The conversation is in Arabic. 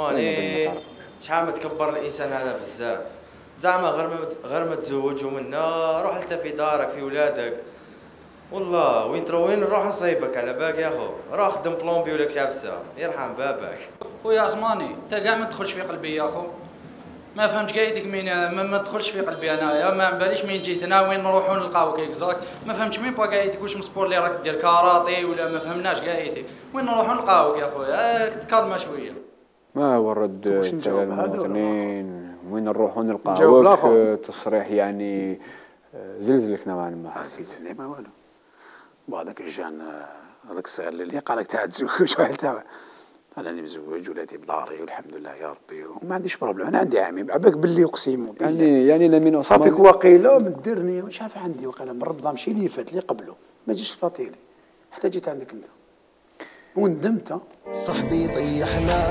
عصماني شحال ما تكبر الانسان هذا بزاف، زعما غير ما تزوج ومنا روح انت في دارك في ولادك. والله وين تروح وين نروح نصيبك على بالك يا خو، روح خدم بلومبي ولا كلابسه يرحم باباك. خويا عصماني انت كاع ما تدخلش في قلبي يا خو، ما فهمتش كاع يديك مين، ما تدخلش في قلبي انايا، ما باليش مين جيت هنا وين نروحو نلقاوك اكزاكت، ما فهمتش مين با كاع يديك واش مسبور اللي راك دير كاراتي ولا ما فهمناش كاع يديك، وين نروحو نلقاوك يا خويا تكالما شويه. ما هو الرد تاع المواطنين وين نروحو نلقاوك؟ تصريح يعني زلزلك نوعا ما. زلزلني ما والو، وهذاك الجان هذاك الصغير اللي قال لك تاع تزوج ولا تاع، راني مزوج ولادي بداري والحمد لله يا ربي وما عنديش بروبليم، انا عندي عامين عباك باللي اقسم يعني انا من صافيك وقيله مدرني واش عارف عندي وقيله من رمضان ماشي اللي فات اللي قبله ما جيش فاطيلي حتى جيت عندك انت وندمت صاحبي طيحنا.